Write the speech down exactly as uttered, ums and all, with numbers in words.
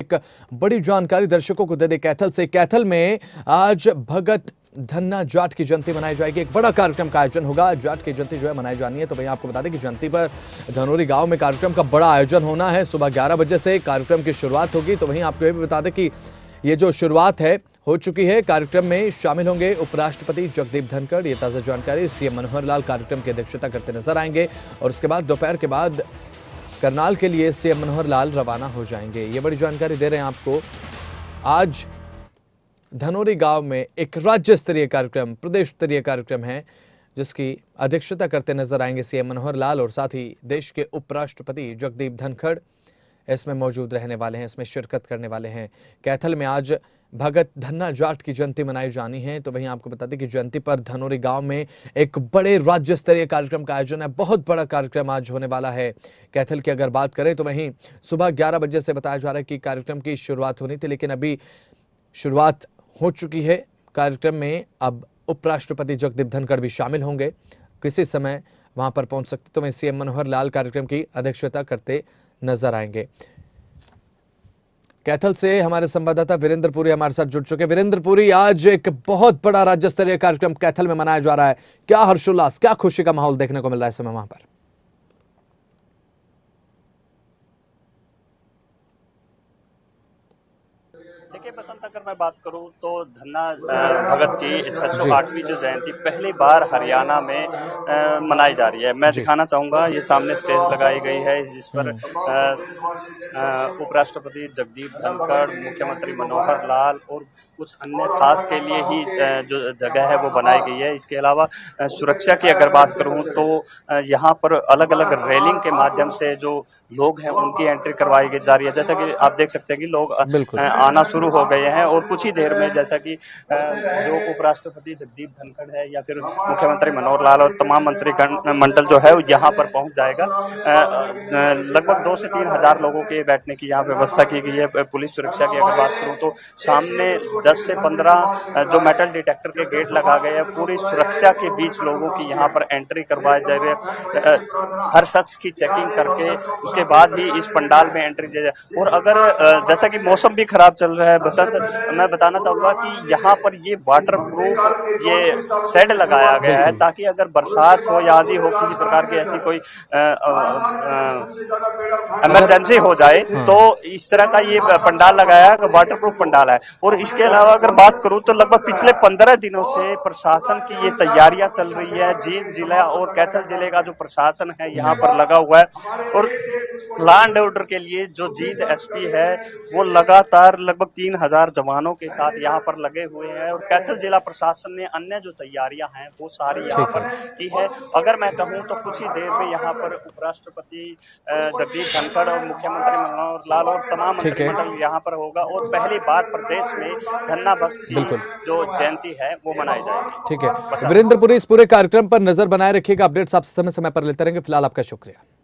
एक बड़ी जानकारी दर्शकों को दे दे कैथल से। कैथल में आज भगत धन्ना जाट की जयंती मनाई जाएगी। एक बड़ा कार्यक्रम का आयोजन होगा। जाट की जयंती जो है मनाई जानी है, तो भैया आपको बता दें कि जयंती पर धनौरी गांव में कार्यक्रम का बड़ा आयोजन होना है। सुबह ग्यारह बजे से कार्यक्रम की शुरुआत होगी। तो वहीं आपको ये भी बता दें कि ये जो शुरुआत है हो चुकी है। कार्यक्रम में शामिल होंगे उपराष्ट्रपति जगदीप धनखड़। ये ताज़ा जानकारी। सीएम मनोहर लाल कार्यक्रम की अध्यक्षता करते नजर आएंगे और उसके बाद दोपहर के बाद करनाल के लिए सीएम मनोहर लाल रवाना हो जाएंगे। ये बड़ी जानकारी दे रहे हैं आपको। आज धनौरी गांव में एक राज्य स्तरीय कार्यक्रम, प्रदेश स्तरीय कार्यक्रम है जिसकी अध्यक्षता करते नजर आएंगे सीएम मनोहर लाल और साथ ही देश के उपराष्ट्रपति जगदीप धनखड़ इसमें मौजूद रहने वाले हैं, इसमें शिरकत करने वाले हैं। कैथल में आज भगत धन्ना जाट की जयंती मनाई जानी है। तो वहीं आपको बता दें कि जयंती पर धनौरी गांव में एक बड़े राज्य स्तरीय कार्यक्रम का आयोजन है। बहुत बड़ा कार्यक्रम आज होने वाला है। कैथल की अगर बात करें तो वहीं सुबह ग्यारह बजे से बताया जा रहा है कि कार्यक्रम की शुरुआत होनी थी, लेकिन अभी शुरुआत हो चुकी है। कार्यक्रम में अब उपराष्ट्रपति जगदीप धनखड़ भी शामिल होंगे, किसी समय वहां पर पहुंच सकते। तो वहीं सीएम मनोहर लाल कार्यक्रम की अध्यक्षता करते नजर आएंगे। कैथल से हमारे संवाददाता वीरेंद्र पुरी हमारे साथ जुड़ चुके। वीरेंद्र पुरी, आज एक बहुत बड़ा राज्य स्तरीय कार्यक्रम कैथल में मनाया जा रहा है। क्या हर्षोल्लास, क्या खुशी का माहौल देखने को मिल रहा है इस समय वहां पर? बसंत अगर मैं बात करूं तो धन्ना भगत की छह सौ आठवीं जो जयंती पहली बार हरियाणा में मनाई जा रही है। मैं दिखाना चाहूंगा, ये सामने स्टेज लगाई गई है जिस पर उपराष्ट्रपति जगदीप धनखड़, मुख्यमंत्री मनोहर लाल और कुछ अन्य खास के लिए ही जो जगह है वो बनाई गई है। इसके अलावा सुरक्षा की अगर बात करूँ तो यहाँ पर अलग अलग रेलिंग के माध्यम से जो लोग हैं उनकी एंट्री करवाई जा रही है। जैसा कि आप देख सकते हैं कि लोग आना शुरू हो गए हैं और कुछ ही देर में जैसा कि जो उपराष्ट्रपति जगदीप धनखड़ है या फिर मुख्यमंत्री मनोहर लाल और तमाम मंत्री मंडल जो है यहाँ पर पहुंच जाएगा। लगभग दो से तीन हजार लोगों के बैठने की यहाँ व्यवस्था की गई है। पुलिस सुरक्षा की अगर बात करूँ तो सामने दस से पंद्रह जो मेटल डिटेक्टर के गेट लगा गए हैं। पूरी सुरक्षा के बीच लोगों की यहाँ पर एंट्री करवाई जा रही है। हर शख्स की चेकिंग करके उसके बाद ही इस पंडाल में एंट्री दी जाए। और अगर जैसा कि मौसम भी खराब चल रहा है बसंत, मैं बताना चाहूँगा कि यहाँ पर ये वाटर प्रूफ ये शेड लगाया गया है ताकि अगर बरसात हो या आदि हो, किसी प्रकार की ऐसी कोई इमरजेंसी हो जाए तो इस तरह का ये पंडाल लगाया है, वाटर प्रूफ पंडाल है। और इसके अलावा अगर बात करूँ तो लगभग पिछले पंद्रह दिनों से प्रशासन की ये तैयारियां चल रही है। जींद जिला और कैथल जिले का जो प्रशासन है यहाँ पर लगा हुआ है और लॉ एंड ऑर्डर के लिए जो जींद एसपी है वो लगातार लगभग तीन हजार जवानों के साथ यहाँ पर लगे हुए हैं। और कैथल जिला प्रशासन ने अन्य जो तैयारियां हैं वो सारी यहाँ पर की है। अगर मैं कहूँ तो कुछ ही देर में यहाँ पर उपराष्ट्रपति जगदीप धनखड़ और मुख्यमंत्री मनोहर लाल और तमाम मंत्रिमंडल यहाँ पर होगा और पहली बार प्रदेश में धन्ना भक्त की जो जयंती है वो मनाई जाएगी। ठीक है वीरेंद्र पुरी, इस पूरे कार्यक्रम पर नजर बनाए रखिएगा। अपडेट्स आप समय समय पर लेते रहेंगे। फिलहाल आपका शुक्रिया।